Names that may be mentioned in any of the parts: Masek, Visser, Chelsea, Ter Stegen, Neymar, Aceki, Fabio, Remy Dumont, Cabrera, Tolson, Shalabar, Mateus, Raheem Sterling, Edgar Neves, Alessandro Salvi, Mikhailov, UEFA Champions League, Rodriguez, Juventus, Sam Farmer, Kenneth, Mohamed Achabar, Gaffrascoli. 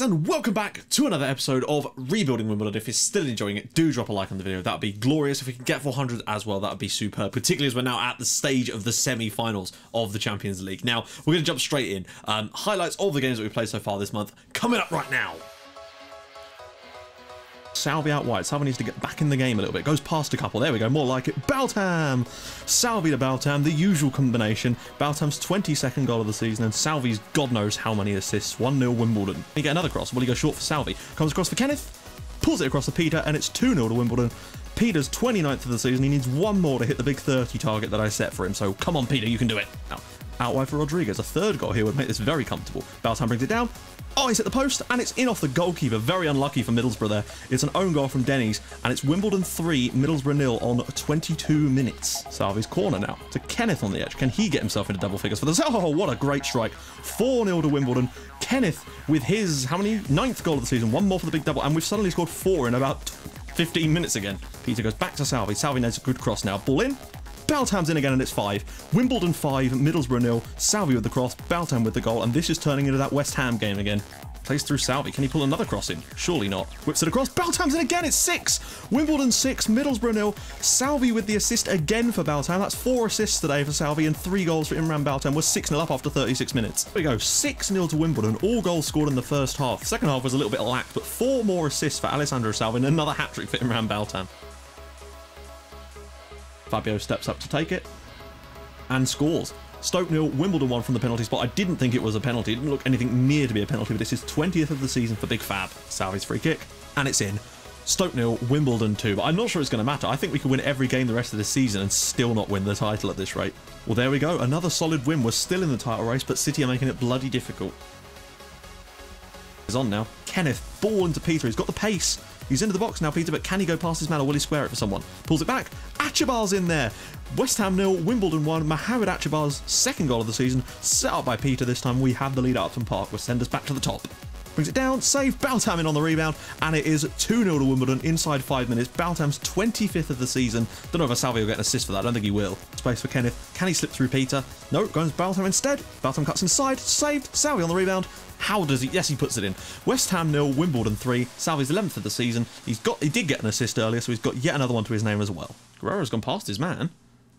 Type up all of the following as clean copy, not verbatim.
guys, and welcome back to another episode of Rebuilding Wimbledon. If you're still enjoying it, do drop a like on the video. That would be glorious. If we can get 400 as well, that would be superb, particularly as we're now at the stage of the semi-finals of the Champions League. Now, we're going to jump straight in. Highlights of the games that we played so far this month coming up right now. Salvi out wide. Salvi needs to get back in the game a little bit. Goes past a couple. There we go. More like it. Beltam! Salvi to Beltam. The usual combination. Beltam's 22nd goal of the season and Salvi's God knows how many assists. 1-0 Wimbledon. You get another cross. Will he go short for Salvi? Comes across for Kenneth. Pulls it across to Peter and it's 2-0 to Wimbledon. Peter's 29th of the season. He needs one more to hit the big 30 target that I set for him. So come on, Peter. You can do it. Now, out wide for Rodriguez. A third goal here would make this very comfortable. Beltam brings it down. Oh, he's at the post, and it's in off the goalkeeper. Very unlucky for Middlesbrough there. It's an own goal from Denny's, and it's Wimbledon 3, Middlesbrough 0 on 22 minutes. Salvi's corner now to Kenneth on the edge. Can he get himself into double figures for this? Oh, what a great strike. 4-0 to Wimbledon. Kenneth with his, how many? 9th goal of the season. One more for the big double, and we've suddenly scored 4 in about 15 minutes again. Peter goes back to Salvi. Salvi needs a good cross now. Ball in. Beltam's in again and it's 5. Wimbledon 5, Middlesbrough 0, Salvi with the cross, Beltam with the goal, and this is turning into that West Ham game again. Plays through Salvi. Can he pull another cross in? Surely not. Whips it across. Beltam's in again. It's 6. Wimbledon 6, Middlesbrough 0. Salvi with the assist again for Beltam. That's 4 assists today for Salvi and 3 goals for Imran Beltam. We're 6-0 up after 36 minutes. There we go. 6-0 to Wimbledon. All goals scored in the first half. Second half was a little bit lack, but 4 more assists for Alessandro Salvi and another hat-trick for Imran Beltam. Fabio steps up to take it and scores. Stoke 0, Wimbledon 1 from the penalty spot. I didn't think it was a penalty. It didn't look anything near to be a penalty, but this is 20th of the season for Big Fab. Salvi's free kick, and it's in. Stoke 0, Wimbledon 2, but I'm not sure it's going to matter. I think we can win every game the rest of the season and still not win the title at this rate. Well, there we go. Another solid win. We're still in the title race, but City are making it bloody difficult. He's on now. Kenneth, ball into Peter. He's got the pace. He's into the box now, Peter, but can he go past his man or will he square it for someone? Pulls it back. Achabar's in there. West Ham 0, Wimbledon 1. Mohamed Achabar's 2nd goal of the season. Set up by Peter this time. We have the lead at Upton Park. We'll send us back to the top. Brings it down. Save. Beltam in on the rebound. And it is 2-0 to Wimbledon inside 5 minutes. Beltam's 25th of the season. Don't know if Salvi will get an assist for that. I don't think he will. Space for Kenneth. Can he slip through Peter? No. Goes Beltam instead. Beltam cuts inside. Saved. Salvi on the rebound. How does he? Yes, he puts it in. West Ham 0, Wimbledon 3. Salvi's 11th of the season. He did get an assist earlier, so he's got yet another one to his name as well. Guerrero's gone past his man.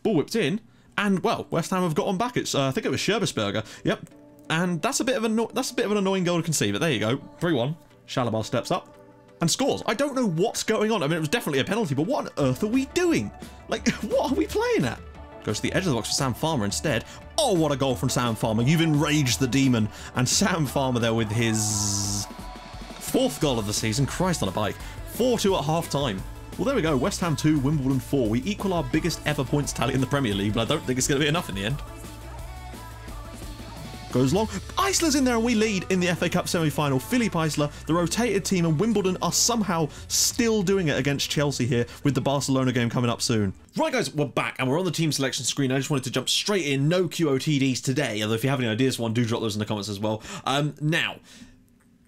Ball whipped in, and well, West Ham have got on back. It's I think it was Scherbesberger. Yep, and that's a bit of an annoying goal to concede. But there you go, 3-1. Shalabar steps up and scores. I don't know what's going on. I mean, it was definitely a penalty, but what on earth are we doing? Like, what are we playing at? Goes to the edge of the box for Sam Farmer instead. Oh, what a goal from Sam Farmer. You've enraged the demon. And Sam Farmer there with his 4th goal of the season. Christ on a bike. 4-2 at half-time. Well, there we go. West Ham 2, Wimbledon 4. We equal our biggest ever points tally in the Premier League, but I don't think it's going to be enough in the end. Goes long. Isler's in there and we lead in the FA Cup semi-final. Philippe Isler, the rotated team, and Wimbledon are somehow still doing it against Chelsea here with the Barcelona game coming up soon. Right, guys, we're back and we're on the team selection screen. I just wanted to jump straight in. No QOTDs today, although if you have any ideas for one, do drop those in the comments as well. Now,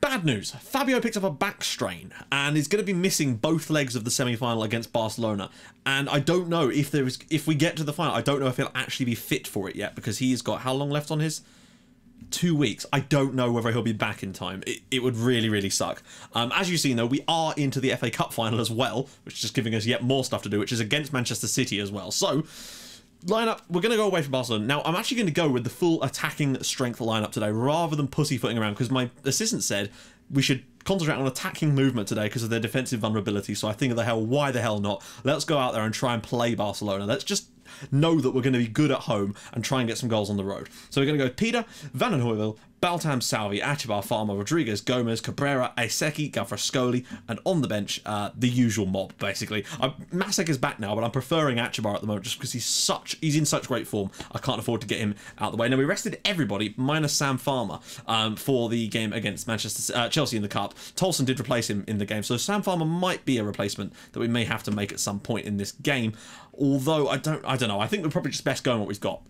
bad news. Fabio picked up a back strain and is going to be missing both legs of the semi-final against Barcelona. And I don't know if we get to the final, I don't know if he'll actually be fit for it yet because he's got how long left on his... 2 weeks. I don't know whether he'll be back in time. It would really, really suck. As you've seen, though, we are into the FA Cup final as well, which is just giving us yet more stuff to do, which is against Manchester City as well. So, lineup, we're going to go away from Barcelona. Now, I'm actually going to go with the full attacking strength lineup today rather than pussyfooting around because my assistant said we should concentrate on attacking movement today because of their defensive vulnerability. So I think, why the hell not? Let's go out there and try and play Barcelona. Let's just know that we're going to be good at home and try and get some goals on the road. So we're going to go Peter, Van den Hoevel, Beltam, Salvi, Achabar, Farmer, Rodriguez, Gomez, Cabrera, Aceki, Gaffrascoli, and on the bench, the usual mob, basically. Masek is back now, but I'm preferring Achabar at the moment just because he's in such great form. I can't afford to get him out the way. Now, we rested everybody, minus Sam Farmer, for the game against Manchester Chelsea in the Cup. Tolson did replace him in the game, so Sam Farmer might be a replacement that we may have to make at some point in this game. Although, I don't know. I think we're probably just best going what we've got.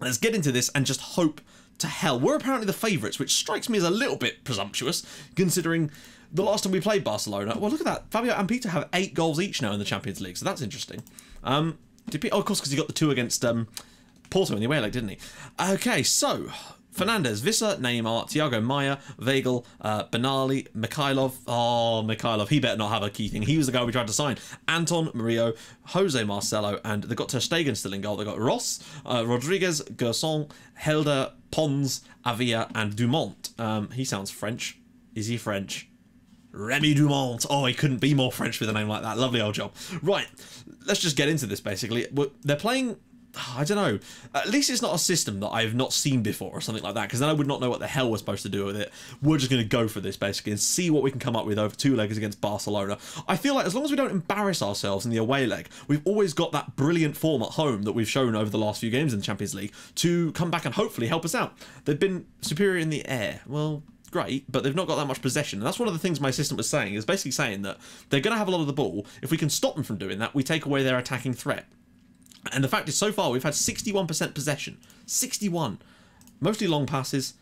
Let's get into this and just hope to hell. We're apparently the favourites, which strikes me as a little bit presumptuous, considering the last time we played Barcelona. Well, look at that. Fabio and Peter have 8 goals each now in the Champions League, so that's interesting. Did Peter, oh, of course, because he got the 2 against Porto in the away leg, didn't he? Okay, so Fernandez, Visser, Neymar, Thiago Maia, Weigl, Benali, Mikhailov. Oh, Mikhailov, he better not have a key thing. He was the guy we tried to sign. Anton, Murillo, Jose Marcelo, and they've got Ter Stegen still in goal. They've got Ross, Rodriguez, Gerson, Helder, Pons, Avia, and Dumont. He sounds French. Is he French? Remy Dumont. Oh, he couldn't be more French with a name like that. Lovely old job. Right, let's just get into this, basically. They're playing... I don't know. At least it's not a system that I've not seen before or something like that, because then I would not know what the hell we're supposed to do with it. We're just going to go for this, basically, and see what we can come up with over two legs against Barcelona. I feel like as long as we don't embarrass ourselves in the away leg, we've always got that brilliant form at home that we've shown over the last few games in the Champions League to come back and hopefully help us out. They've been superior in the air. Well... great, but they've not got that much possession. And that's one of the things my assistant was saying, is basically saying that they're going to have a lot of the ball. If we can stop them from doing that, we take away their attacking threat. And the fact is, so far, we've had 61% possession. 61. Mostly long passes.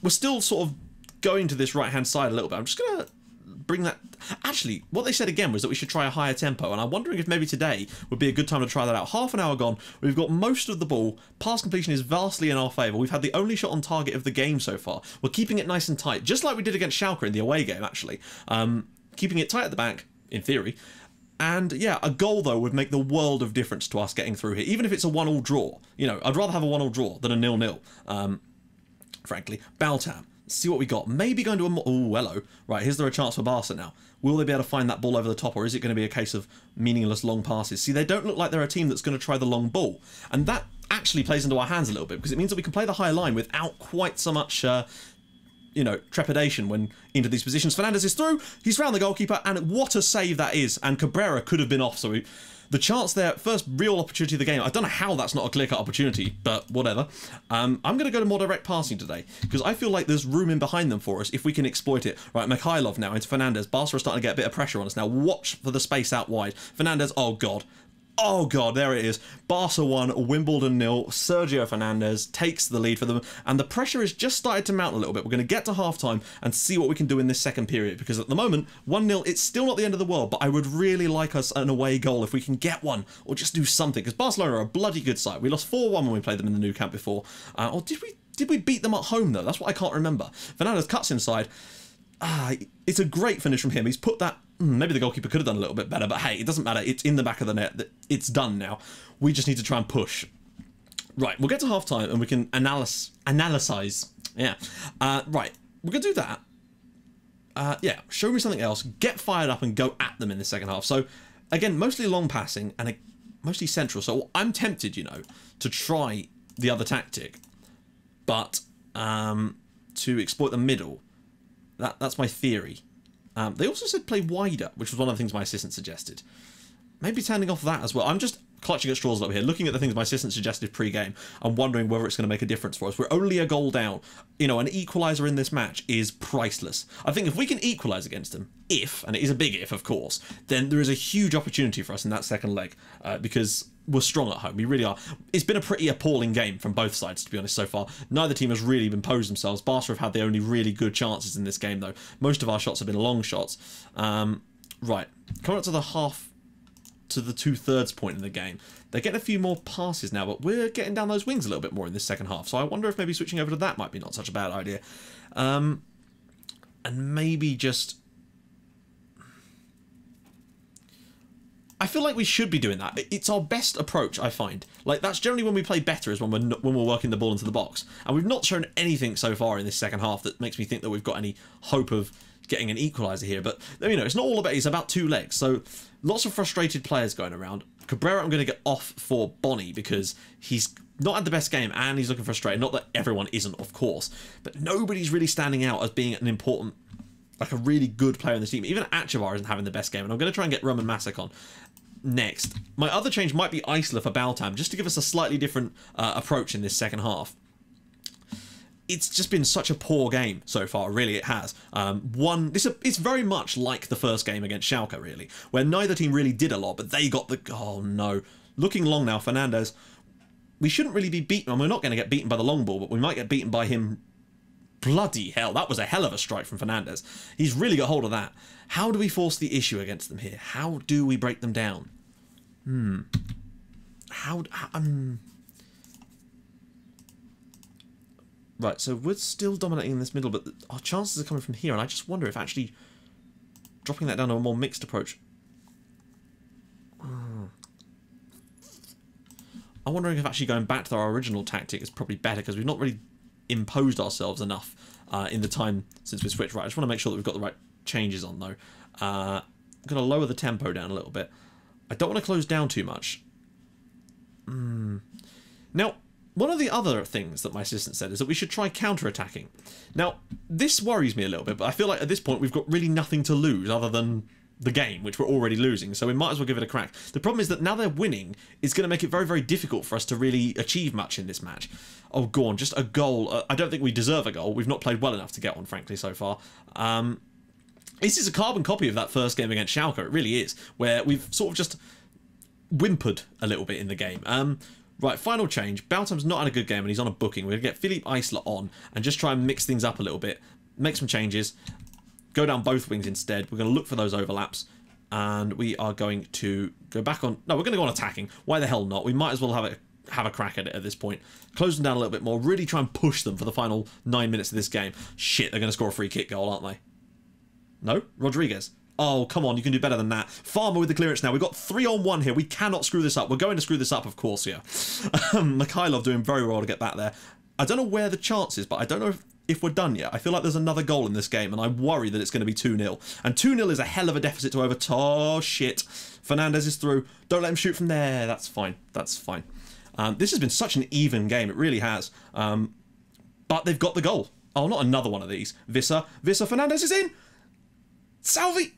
We're still sort of going to this right-hand side a little bit. I'm just going to bring that... Actually, what they said again was that we should try a higher tempo, and I'm wondering if maybe today would be a good time to try that out. Half an hour gone, we've got most of the ball, pass completion is vastly in our favour, we've had the only shot on target of the game so far, we're keeping it nice and tight, just like we did against Schalke in the away game actually, keeping it tight at the back, in theory, and yeah, a goal though would make the world of difference to us getting through here, even if it's a 1-1 draw, you know, I'd rather have a 1-1 draw than a 0-0, frankly. Beltam. See what we got. Maybe going to a... Oh, hello. Right, is there a chance for Barca now? Will they be able to find that ball over the top, or is it going to be a case of meaningless long passes? See, they don't look like they're a team that's going to try the long ball. And that actually plays into our hands a little bit, because it means that we can play the high line without quite so much, you know, trepidation when into these positions. Fernandez is through. He's round the goalkeeper, and what a save that is. And Cabrera could have been off, so we... The chance there, first real opportunity of the game. I don't know how that's not a clear-cut opportunity, but whatever. I'm going to go to more direct passing today, because I feel like there's room in behind them for us if we can exploit it. Right, Mikhailov now into Fernandez. Barca are starting to get a bit of pressure on us now. Watch for the space out wide. Fernandez, oh God. Oh God, there it is. Barca 1, Wimbledon 0. Sergio Fernandez takes the lead for them. And the pressure has just started to mount a little bit. We're going to get to halftime and see what we can do in this second period. Because at the moment, 1-0, it's still not the end of the world. But I would really like us an away goal if we can get one. Or just do something. Because Barcelona are a bloody good side. We lost 4-1 when we played them in the Nou Camp before. Or did we beat them at home, though? That's what I can't remember. Fernandez cuts inside. It's a great finish from him. He's put that... Maybe the goalkeeper could have done a little bit better, but hey, it doesn't matter. It's in the back of the net. It's done now. We just need to try and push. Right, we'll get to halftime and we can analyse. Yeah. Right, we're going to do that. Yeah, show me something else. Get fired up and go at them in the second half. So, again, mostly long passing and mostly central. So I'm tempted, you know, to try the other tactic, but to exploit the middle. That's my theory. They also said play wider, which was one of the things my assistant suggested. Maybe turning off that as well. I'm just clutching at straws over here, looking at the things my assistant suggested pre-game and wondering whether it's going to make a difference for us. We're only a goal down. You know, an equaliser in this match is priceless. I think if we can equalise against them, and it is a big if, of course, then there is a huge opportunity for us in that second leg because we're strong at home. We really are. It's been a pretty appalling game from both sides, to be honest, so far. Neither team has really imposed themselves. Barca have had the only really good chances in this game, though. Most of our shots have been long shots. Right, coming up to the half... to the two-thirds point in the game. They're getting a few more passes now, but we're getting down those wings a little bit more in this second half, so I wonder if maybe switching over to that might be not such a bad idea. And maybe just... I feel like we should be doing that. It's our best approach, I find. Like, that's generally when we play better, is when we're working the ball into the box. And we've not shown anything so far in this second half that makes me think that we've got any hope of getting an equaliser here. But, you know, it's not all about... It's about two legs, so... Lots of frustrated players going around. Cabrera, I'm going to get off for Bonnie because he's not had the best game and he's looking frustrated. Not that everyone isn't, of course, but nobody's really standing out as being an important, like a really good player in the team. Even Achabar isn't having the best game, and I'm going to try and get Roman Masek on next. My other change might be Isler for Beltam, just to give us a slightly different approach in this second half. It's just been such a poor game so far, really, it has. It's very much like the first game against Schalke, really, where neither team really did a lot, but they got the... Oh, no. Looking long now, Fernandez. We shouldn't really be beaten, and we're not going to get beaten by the long ball, but we might get beaten by him. Bloody hell, that was a hell of a strike from Fernandez. He's really got hold of that. How do we force the issue against them here? How do we break them down? Right, so we're still dominating in this middle, but our chances are coming from here, and I just wonder if actually dropping that down to a more mixed approach. I'm wondering if actually going back to our original tactic is probably better, because we've not really imposed ourselves enough in the time since we switched. Right, I just want to make sure that we've got the right changes on, though. I'm going to lower the tempo down a little bit. I don't want to close down too much. Now, one of the other things that my assistant said is that we should try counter-attacking. Now, this worries me a little bit, but I feel like at this point we've got really nothing to lose other than the game, which we're already losing, so we might as well give it a crack. The problem is that now they're winning, it's going to make it very, very difficult for us to really achieve much in this match. Oh, go on, just a goal. I don't think we deserve a goal. We've not played well enough to get one, frankly, so far. This is a carbon copy of that first game against Schalke, it really is, where we've sort of just whimpered a little bit in the game. Right, final change. Beltam's not had a good game, and he's on a booking. We're going to get Philippe Isler on and just try and mix things up a little bit. Make some changes. Go down both wings instead. We're going to look for those overlaps. And we are going to go back on... No, we're going to go on attacking. Why the hell not? We might as well have a crack at it at this point. Close them down a little bit more. Really try and push them for the final 9 minutes of this game. Shit, they're going to score a free kick goal, aren't they? No? Rodriguez. Oh, come on, you can do better than that. Farmer with the clearance now. We've got 3-on-1 here. We cannot screw this up. We're going to screw this up, of course, here. Mikhailov doing very well to get back there. I don't know where the chance is, but I don't know if we're done yet. I feel like there's another goal in this game, and I worry that it's going to be 2-0. And 2-0 is a hell of a deficit to overtake. Oh, shit. Fernandez is through. Don't let him shoot from there. That's fine. That's fine. This has been such an even game. It really has. But they've got the goal. Oh, not another one of these. Vissa. Fernandez is in. Salvi.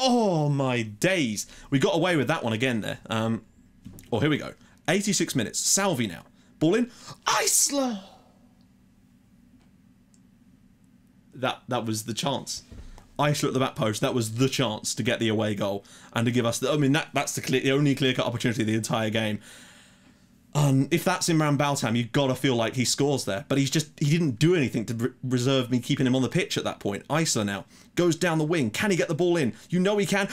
Oh, my days. We got away with that one again there. Oh, here we go. 86 minutes. Salvi now. Ball in. Isler! That was the chance. Isler at the back post. That was the chance to get the away goal and to give us... that's the only clear-cut opportunity of the entire game. If that's Imran Beltam, you've got to feel like he scores there. But he didn't do anything to reserve me keeping him on the pitch at that point. Isler now goes down the wing. Can he get the ball in? You know he can.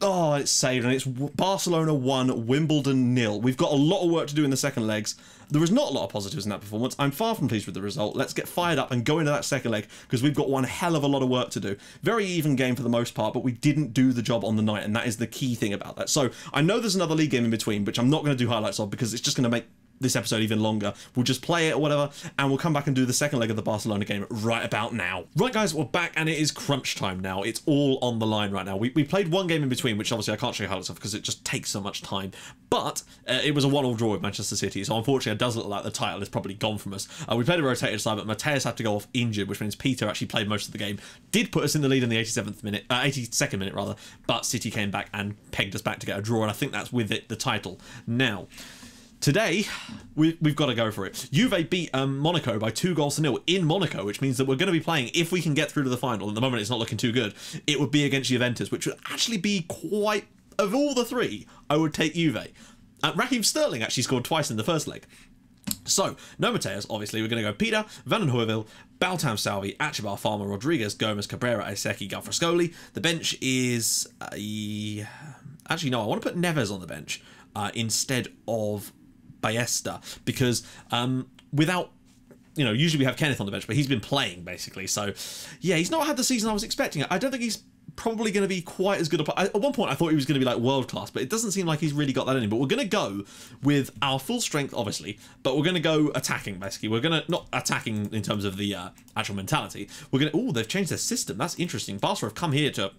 Oh, it's saved, and it's Barcelona 1, Wimbledon 0. We've got a lot of work to do in the second legs. There was not a lot of positives in that performance. I'm far from pleased with the result. Let's get fired up and go into that second leg, because we've got one hell of a lot of work to do. Very even game for the most part, but we didn't do the job on the night, and that is the key thing about that. So I know there's another league game in between, which I'm not going to do highlights of, because it's just going to make this episode even longer. We'll just play it or whatever, and we'll come back and do the second leg of the Barcelona game right about now. Right, guys, we're back, and it is crunch time now. It's all on the line right now. We played one game in between, which obviously I can't show you highlights of because it just takes so much time, but it was a 1-1 draw with Manchester City, so unfortunately it does look like the title is probably gone from us. We played a rotated side, but Mateus had to go off injured, which means Peter actually played most of the game, did put us in the lead in the 82nd minute rather, but City came back and pegged us back to get a draw, and I think that's with it the title. Now, today, we've got to go for it. Juve beat Monaco by 2-0 in Monaco, which means that we're going to be playing, if we can get through to the final, at the moment it's not looking too good, it would be against Juventus, which would actually be quite... Of all the three, I would take Juve. Raheem Sterling actually scored twice in the first leg. So, no Mateus, obviously. We're going to go Peter, van den Hoevel, Beltam, Salvi, Achabar, Farmer, Rodriguez, Gomez, Cabrera, Aceki, Gaffrascoli. The bench is... Actually, no, I want to put Neves on the bench instead of... Ballesta, because without, you know, usually we have Kenneth on the bench, but he's been playing basically, so yeah, he's not had the season I was expecting. I don't think he's probably going to be quite as good a... At one point I thought he was going to be like world class, but it doesn't seem like he's really got that in him. But we're going to go with our full strength, obviously, but we're going to go attacking basically. We're going to... not attacking in terms of the actual mentality. We're going to... oh, they've changed their system, that's interesting. Barca have come here to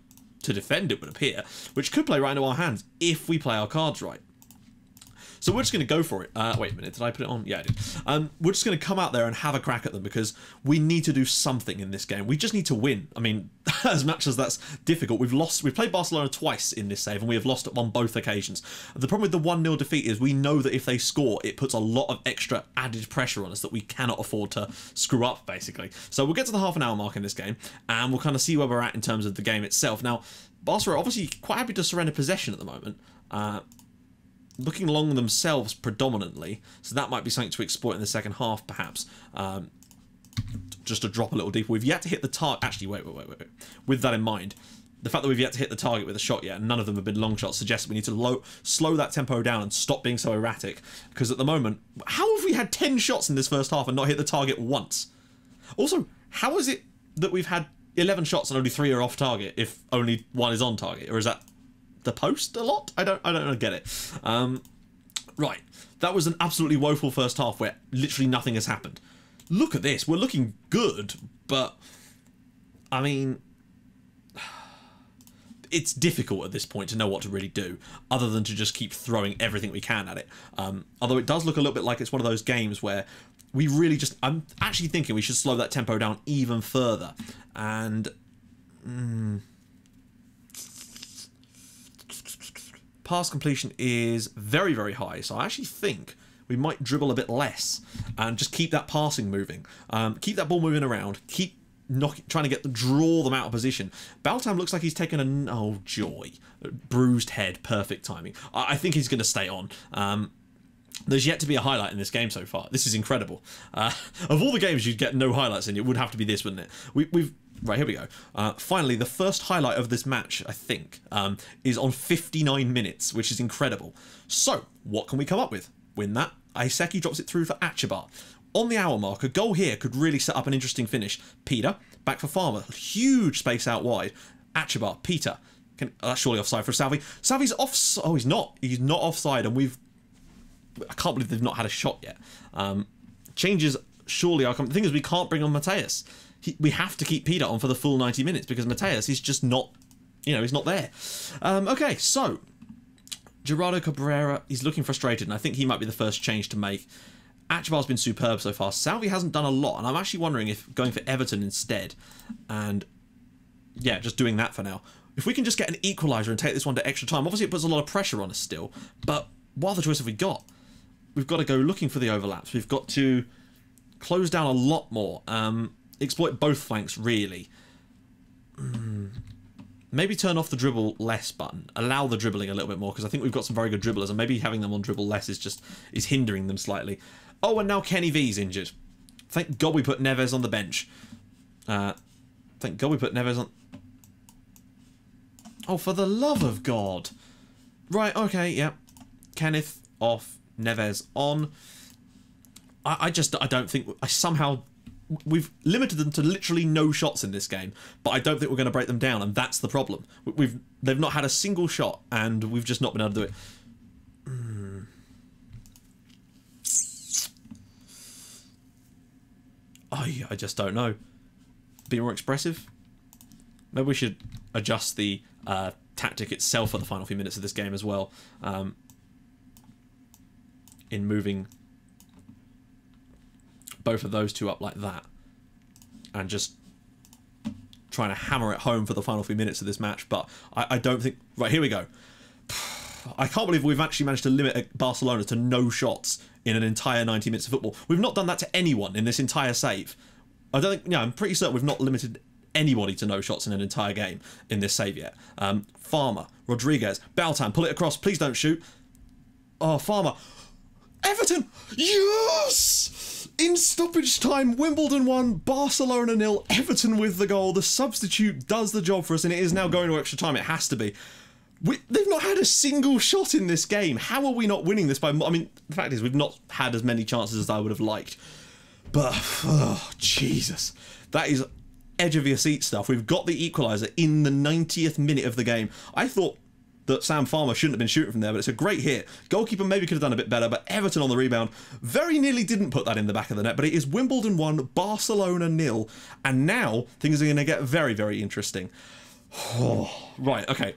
defend, it would appear, which could play right into our hands if we play our cards right. So we're just going to go for it. Wait a minute, did I put it on? Yeah, I did. We're just going to come out there and have a crack at them, because we need to do something in this game. We just need to win. I mean, as much as that's difficult, we've lost. We've played Barcelona twice in this save, and we have lost on both occasions. The problem with the 1-0 defeat is we know that if they score, it puts a lot of extra added pressure on us that we cannot afford to screw up, basically. So we'll get to the half-an-hour mark in this game, and we'll kind of see where we're at in terms of the game itself. Now, Barcelona are obviously quite happy to surrender possession at the moment. Looking along themselves predominantly, so that might be something to exploit in the second half, perhaps. Just to drop a little deeper. We've yet to hit the target. Actually, wait. With that in mind, the fact that we've yet to hit the target with a shot yet, and none of them have been long shots, suggests we need to slow that tempo down and stop being so erratic. Because at the moment, how have we had 10 shots in this first half and not hit the target once? Also, how is it that we've had 11 shots and only 3 are off target if only 1 is on target? Or is that the post a lot? I don't get it. Right, that was an absolutely woeful first half where literally nothing has happened. Look at this, we're looking good, but I mean, it's difficult at this point to know what to really do other than to just keep throwing everything we can at it. Although it does look a little bit like it's one of those games where we really just... I'm actually thinking we should slow that tempo down even further. And... pass completion is very, very high. So I actually think we might dribble a bit less and just keep that passing moving. Keep that ball moving around. Keep trying to draw them out of position. Beltam looks like he's taken a... oh, joy. Bruised head. Perfect timing. I think he's going to stay on. There's yet to be a highlight in this game so far. This is incredible. Of all the games you'd get no highlights in, it would have to be this, wouldn't it? We've... right, here we go. Finally, the first highlight of this match, I think, is on 59 minutes, which is incredible. So, what can we come up with? Win that. Aceki drops it through for Achabar. On the hour mark, a goal here could really set up an interesting finish. Peter, back for Farmer. Huge space out wide. Achabar, Peter. That's surely offside for Salvi. Salvi's offside. Oh, he's not. He's not offside, and we've... I can't believe they've not had a shot yet. Changes surely are coming. The thing is, we can't bring on Mateus. We have to keep Peter on for the full 90 minutes because Mateus is just not, you know, he's not there. Okay, so Gerardo Cabrera, he's looking frustrated, and I think he might be the first change to make. Achabar's been superb so far. Salvi hasn't done a lot, and I'm actually wondering if going for Everton instead, and yeah, just doing that for now. If we can just get an equaliser and take this one to extra time, obviously it puts a lot of pressure on us still, but what other choice have we got? We've got to go looking for the overlaps. We've got to close down a lot more. Exploit both flanks, really. Maybe turn off the dribble less button. Allow the dribbling a little bit more, because I think we've got some very good dribblers, and maybe having them on dribble less is hindering them slightly. Oh, and now Kenny V's injured. Thank God we put Neves on the bench. Thank God we put Neves on... oh, for the love of God. Right, okay, yeah. Kenneth off, Neves on. I don't think... We've limited them to literally no shots in this game, but I don't think we're going to break them down, and that's the problem. They've not had a single shot, and we've just not been able to do it. I just don't know. Be more expressive? Maybe we should adjust the tactic itself for the final few minutes of this game as well. In moving... both of those two up like that, and just trying to hammer it home for the final few minutes of this match. But I don't think... right, here we go. I can't believe we've actually managed to limit Barcelona to no shots in an entire 90 minutes of football. We've not done that to anyone in this entire save. I don't think... yeah, I'm pretty certain we've not limited anybody to no shots in an entire game in this save yet. Farmer, Rodriguez, Beltam, pull it across, please don't shoot. Oh, Farmer... Everton, yes! In stoppage time, Wimbledon 1, Barcelona 0, Everton with the goal. The substitute does the job for us, and it is now going to extra time. It has to be. They've not had a single shot in this game. How are we not winning this by... I mean, the fact is, we've not had as many chances as I would have liked. But, oh, Jesus. That is edge-of-your-seat stuff. We've got the equaliser in the 90th minute of the game. I thought... that Sam Farmer shouldn't have been shooting from there, but it's a great hit. Goalkeeper maybe could have done a bit better, but Everton on the rebound very nearly didn't put that in the back of the net, but it is Wimbledon 1, Barcelona 0, and now things are going to get very, very interesting. Oh, right, okay.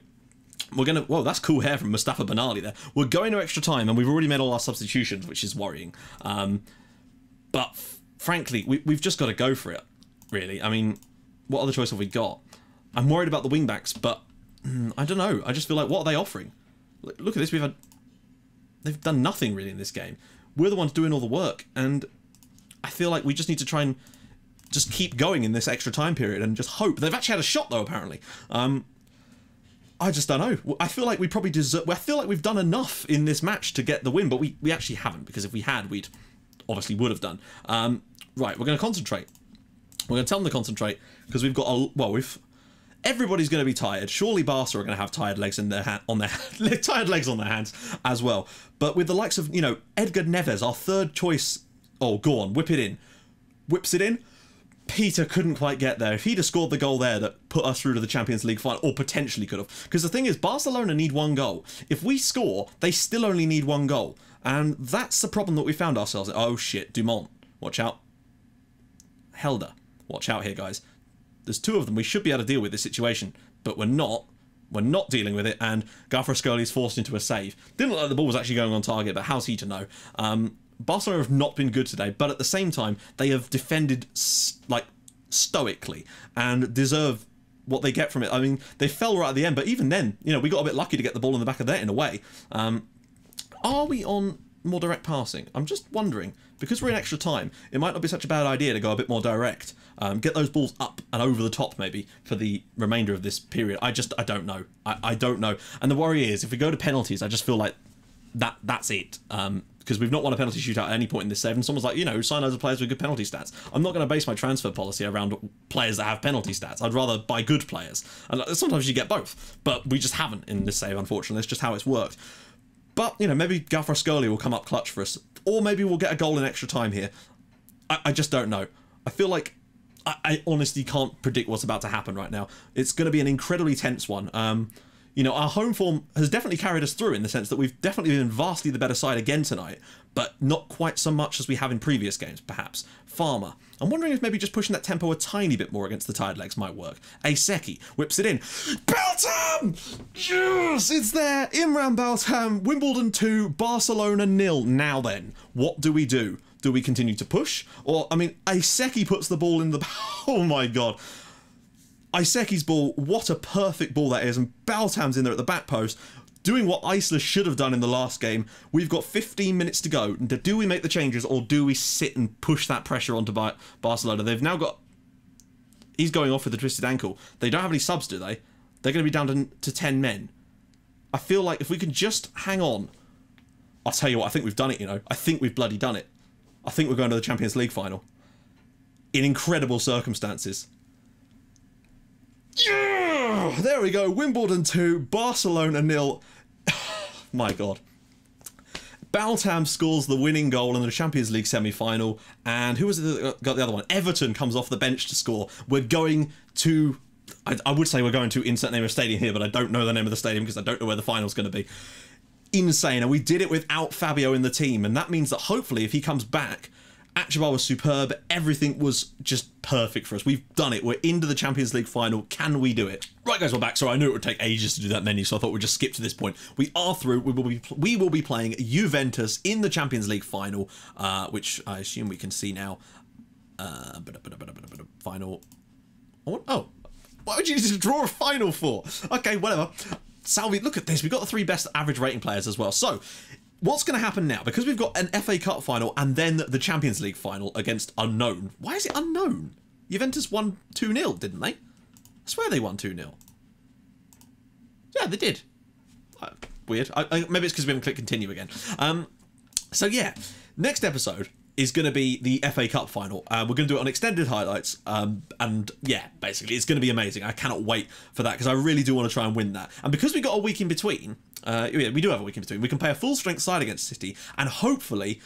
We're going to... whoa, that's cool hair from Mustafa Benali there. We're going to extra time, and we've already made all our substitutions, which is worrying. But, frankly, we've just got to go for it, really. I mean, what other choice have we got? I'm worried about the wing-backs, but... I don't know. I just feel like, what are they offering? Look at this. They've done nothing really in this game. We're the ones doing all the work, and I feel like we just need to try and just keep going in this extra time period and just hope. They've actually had a shot though, apparently. I just don't know. I feel like we probably deserve... I feel like we've done enough in this match to get the win, but we actually haven't, because if we had, we'd obviously would have done. Right, we're going to concentrate. We're going to tell them to concentrate because we've got a... well, we've... everybody's going to be tired. Surely Barca are going to have tired legs in their hands as well. But with the likes of, you know, Edgar Neves, our third choice, oh, go on, whip it in, whips it in. Peter couldn't quite get there. If he'd have scored the goal there that put us through to the Champions League final, or potentially could have, because the thing is, Barcelona need one goal. If we score, they still only need one goal, and that's the problem that we found ourselves in. Oh shit, Dumont, watch out. Helder, watch out here, guys. There's two of them. We should be able to deal with this situation, but we're not. We're not dealing with it, and Gaffrascoli is forced into a save. Didn't look like the ball was actually going on target, but how's he to know? Barcelona have not been good today, but at the same time, they have defended like stoically and deserve what they get from it. I mean, they fell right at the end, but even then, you know, we got a bit lucky to get the ball in the back of the net in a way. Are we on more direct passing? I'm just wondering, because we're in extra time, it might not be such a bad idea to go a bit more direct. Get those balls up and over the top maybe for the remainder of this period. I don't know. I don't know. And the worry is, if we go to penalties, I just feel like that's it. Because we've not won a penalty shootout at any point in this season. Someone's like, you know, sign those players with good penalty stats. I'm not going to base my transfer policy around players that have penalty stats. I'd rather buy good players. And sometimes you get both, but we just haven't in this save, unfortunately. It's just how it's worked. But, you know, maybe Gaffrascoli will come up clutch for us. Or maybe we'll get a goal in extra time here. I just don't know. I feel like I honestly can't predict what's about to happen right now. It's going to be an incredibly tense one. You know, our home form has definitely carried us through in the sense that we've definitely been vastly the better side again tonight, but not quite so much as we have in previous games, perhaps. Farmer. I'm wondering if maybe just pushing that tempo a tiny bit more against the tired legs might work. Aceki whips it in. Beltam! Yes, it's there! Imran Beltam, Wimbledon 2, Barcelona 0. Now then, what do we do? Do we continue to push? Or, I mean, Aceki puts the ball in the... Oh my god. Iseki's ball, what a perfect ball that is, and Beltam's in there at the back post, doing what Isler should have done in the last game. We've got 15 minutes to go. Do we make the changes, or do we sit and push that pressure onto Barcelona? They've now got... He's going off with a twisted ankle. They don't have any subs, do they? They're going to be down to 10 men. I feel like if we can just hang on... I'll tell you what, I think we've done it, you know. I think we've bloody done it. I think we're going to the Champions League final. In incredible circumstances. Yeah! There we go. Wimbledon 2, Barcelona 0. My god. Beltam scores the winning goal in the Champions League semi-final. And who was it that got the other one? Everton comes off the bench to score. We're going to... I would say we're going to insert name of stadium here, but I don't know the name of the stadium because I don't know where the final's going to be. Insane. And we did it without Fabio in the team. And that means that hopefully if he comes back... Achabar was superb. Everything was just perfect for us. We've done it. We're into the Champions League final. Can we do it? Right, guys, we're back. So I knew it would take ages to do that menu, so I thought we'd just skip to this point. We are through. We will be playing Juventus in the Champions League final, which I assume we can see now. Final. Oh, why would you need to draw a final for? Okay, whatever. Salvi, look at this. We've got the three best average rating players as well. So. What's going to happen now? Because we've got an FA Cup final and then the Champions League final against Unknown. Why is it Unknown? Juventus won 2-0, didn't they? I swear they won 2-0. Yeah, they did. Weird. Maybe it's because we haven't clicked continue again. So yeah, next episode is going to be the FA Cup final. We're going to do it on extended highlights. And yeah, basically, it's going to be amazing. I cannot wait for that because I really do want to try and win that. And because we got a week in between... yeah, we do have a week in between. We can play a full-strength side against City and hopefully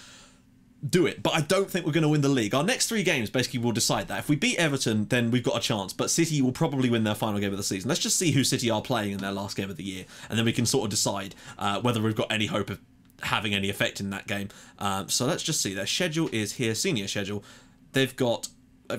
do it. But I don't think we're going to win the league. Our next three games basically will decide that. If we beat Everton, then we've got a chance. But City will probably win their final game of the season. Let's just see who City are playing in their last game of the year. And then we can sort of decide whether we've got any hope of having any effect in that game. So let's just see. Their schedule is here. Senior schedule. They've got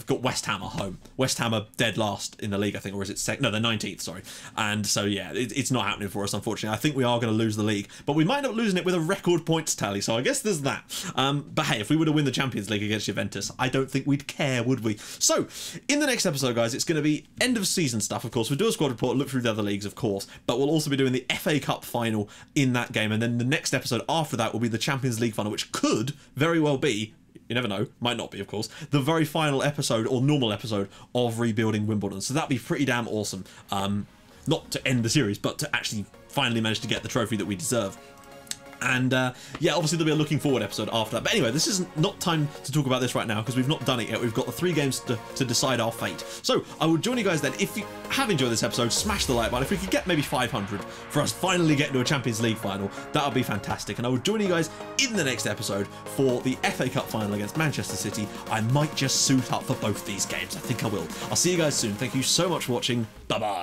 West Ham at home. West Ham are dead last in the league, I think, or is it second? No, they're 19th, sorry. And so, yeah, it's not happening for us, unfortunately. I think we are going to lose the league, but we might not lose it with a record points tally, so I guess there's that. But hey, if we were to win the Champions League against Juventus, I don't think we'd care, would we? So, in the next episode, guys, it's going to be end-of-season stuff, of course. We'll do a squad report, look through the other leagues, of course, but we'll also be doing the FA Cup final in that game, and then the next episode after that will be the Champions League final, which could very well be... You never know, might not be, of course, the very final episode or normal episode of Rebuilding Wimbledon. So that'd be pretty damn awesome. Not to end the series, but to actually finally manage to get the trophy that we deserve. And yeah, obviously there'll be a looking forward episode after that. But anyway, this is not time to talk about this right now because we've not done it yet. We've got the 3 games to decide our fate. So I will join you guys then. If you have enjoyed this episode, smash the like button. If we could get maybe 500 for us finally getting to a Champions League final, that would be fantastic. And I will join you guys in the next episode for the FA Cup final against Manchester City. I might just suit up for both these games. I think I will. I'll see you guys soon. Thank you so much for watching. Bye-bye.